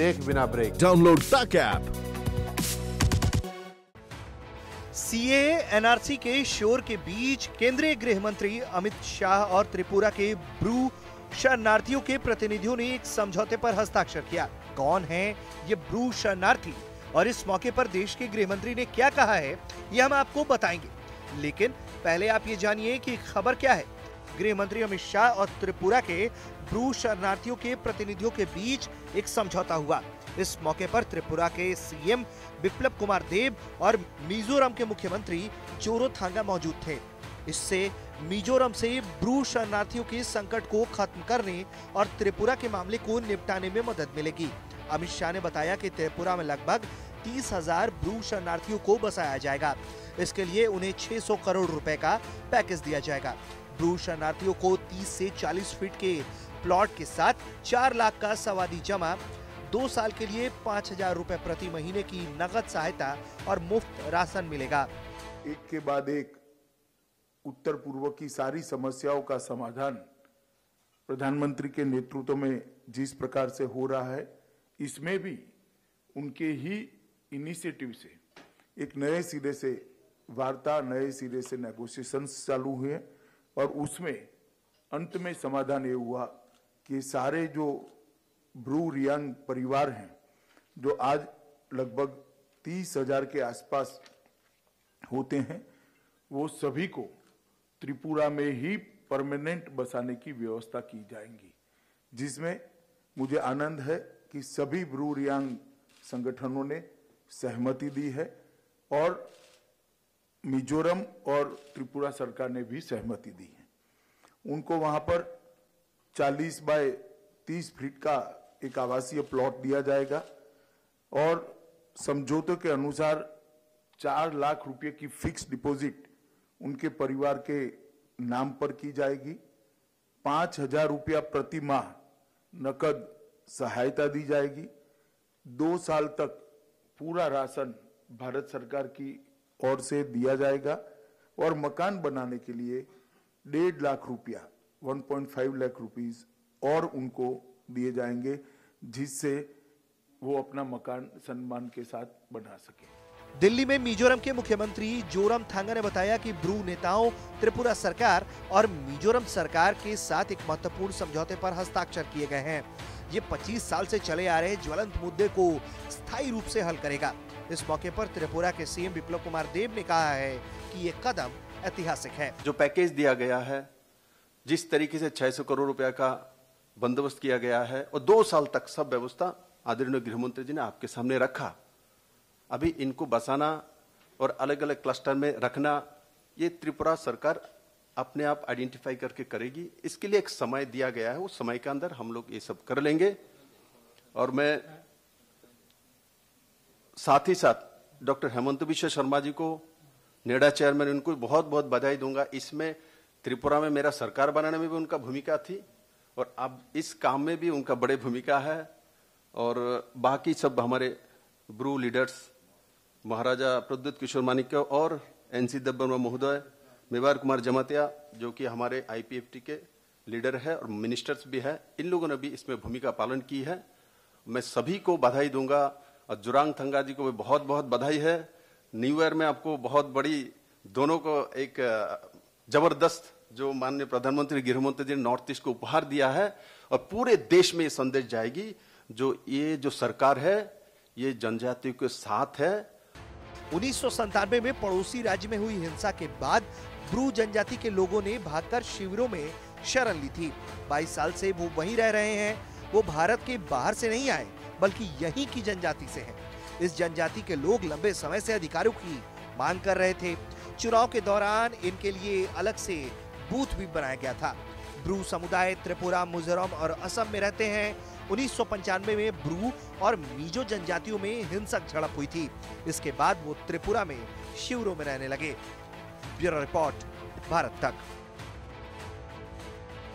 देख बिना break, download तक ऐप। सीएए एनआरसी के शोर के बीच केंद्रीय गृह मंत्री अमित शाह और त्रिपुरा के ब्रू शरणार्थियों के प्रतिनिधियों ने एक समझौते पर हस्ताक्षर किया। कौन है ये ब्रू शरणार्थी और इस मौके पर देश के गृह मंत्री ने क्या कहा है, ये हम आपको बताएंगे, लेकिन पहले आप ये जानिए कि खबर क्या है। गृह मंत्री अमित शाह और त्रिपुरा के ब्रू शरणार्थियों के प्रतिनिधियों के बीच एक समझौता हुआ। इस मौके पर त्रिपुरा के सीएम विप्लव कुमार देव और मिजोरम के मुख्यमंत्री चोरोथांगा मौजूद थे। इससे मिजोरम से ब्रू शरणार्थियों के संकट को खत्म करने और त्रिपुरा के मामले को निपटाने में मदद मिलेगी। अमित शाह ने बताया कि त्रिपुरा में लगभग 30,000 ब्रू शरणार्थियों को बसाया जाएगा। इसके लिए उन्हें 600 करोड़ रुपए का पैकेज दिया जाएगा। ब्रू शरणार्थियों को 30 से 40 फीट के प्लॉट के साथ 4 लाख का सावधि जमा, 2 साल के लिए 5,000 रुपए प्रति महीने की नकद सहायता और मुफ्त राशन मिलेगा। एक के बाद एक उत्तर पूर्व की सारी समस्याओं का समाधान प्रधानमंत्री के नेतृत्व में जिस प्रकार से हो रहा है, इसमें भी उनके ही इनिशिएटिव से एक नए सिरे से वार्ता, नए सिरे से नेगोशिएशंस चालू हुए और उसमें अंत में समाधान ये हुआ कि सारे जो ब्रू रियांग परिवार हैं, जो आज लगभग 30,000 के आसपास होते हैं, वो सभी को त्रिपुरा में ही परमानेंट बसाने की व्यवस्था की जाएगी, जिसमें मुझे आनंद है कि सभी ब्रू रियांग संगठनों ने सहमति दी है और मिजोरम और त्रिपुरा सरकार ने भी सहमति दी है। उनको वहाँ पर 40 बाय 30 फीट का एक आवासीय प्लॉट दिया जाएगा और समझौते के अनुसार 4 लाख रुपये की फिक्स डिपॉजिट उनके परिवार के नाम पर की जाएगी। 5,000 रुपया प्रति माह नकद सहायता दी जाएगी। 2 साल तक पूरा राशन भारत सरकार की ओर से दिया जाएगा और मकान बनाने के लिए 1.5 लाख रुपया 1.5 लाख रुपीस और उनको दिए जाएंगे, जिससे वो अपना मकान सम्मान के साथ बना सके। दिल्ली में मिजोरम के मुख्यमंत्री जोरमथांगा ने बताया कि ब्रू नेताओं, त्रिपुरा सरकार और मिजोरम सरकार के साथ एक महत्वपूर्ण समझौते पर हस्ताक्षर किए गए हैं। ये 25 साल से चले आ रहे ज्वलंत मुद्दे को स्थायी रूप से हल करेगा। इस मौके पर त्रिपुरा के सीएम विप्लव कुमार देव ने कहा है कि ये कदम ऐतिहासिक है। जो पैकेज दिया गया है, जिस तरीके से 600 करोड़ रुपया का बंदोबस्त किया गया है और 2 साल तक सब व्यवस्था आदरणीय गृहमंत्री जी ने आपके सामने रखा। अभी इनको बसाना और अलग अलग क्लस्टर में रखना, ये त्रिपुरा सरकार अपने आप आइडेंटिफाई करके करेगी। इसके लिए एक समय दिया गया है, उस समय के अंदर हम लोग ये सब कर लेंगे। और मैं साथ ही साथ डॉक्टर हेमंत बिस्वा शर्मा जी को, नेडा चेयरमैन, उनको बहुत बहुत बधाई दूंगा। इसमें त्रिपुरा में मेरा सरकार बनाने में भी उनका भूमिका थी और अब इस काम में भी उनका बड़े भूमिका है। और बाकी सब हमारे ब्रू लीडर्स महाराजा प्रध्यथ किश्वम मणिका और एन.सी. डब्बरमा महोदय, मिबार कुमार जमातिया जो कि हमारे आईपीएफटी के लीडर है और मिनिस्टर्स भी है, इन लोगों ने भी इसमें भूमिका पालन की है। मैं सभी को बधाई दूंगा और जोरमथांगा जी को भी बहुत बहुत बधाई है। न्यू ईयर में आपको बहुत बड़ी, दोनों को एक जबरदस्त जो माननीय प्रधानमंत्री गृहमंत्री जी ने नॉर्थ ईस्ट को उपहार दिया है और पूरे देश में ये संदेश जाएगी जो ये जो सरकार है ये जनजातियों के साथ है। 1997 में पड़ोसी राज्य में हुई हिंसा के बाद ब्रू जनजाति के लोगों ने भागकर शिविरों में शरण ली थी। 22 साल से वो वहीं रह रहे हैं। वो भारत के बाहर से नहीं आए, बल्कि यहीं की जनजाति से हैं। इस जनजाति के लोग लंबे समय से अधिकारों की मांग कर रहे थे। चुनाव के दौरान इनके लिए अलग से बूथ भी बनाया गया था। ब्रू समुदाय त्रिपुरा, मिजोरम और असम में रहते हैं। 1995 में ब्रू और मिजो जनजातियों में हिंसक झड़प हुई थी। इसके बाद वो त्रिपुरा में शिविरों में रहने लगे। ब्यूरो रिपोर्ट, भारत तक।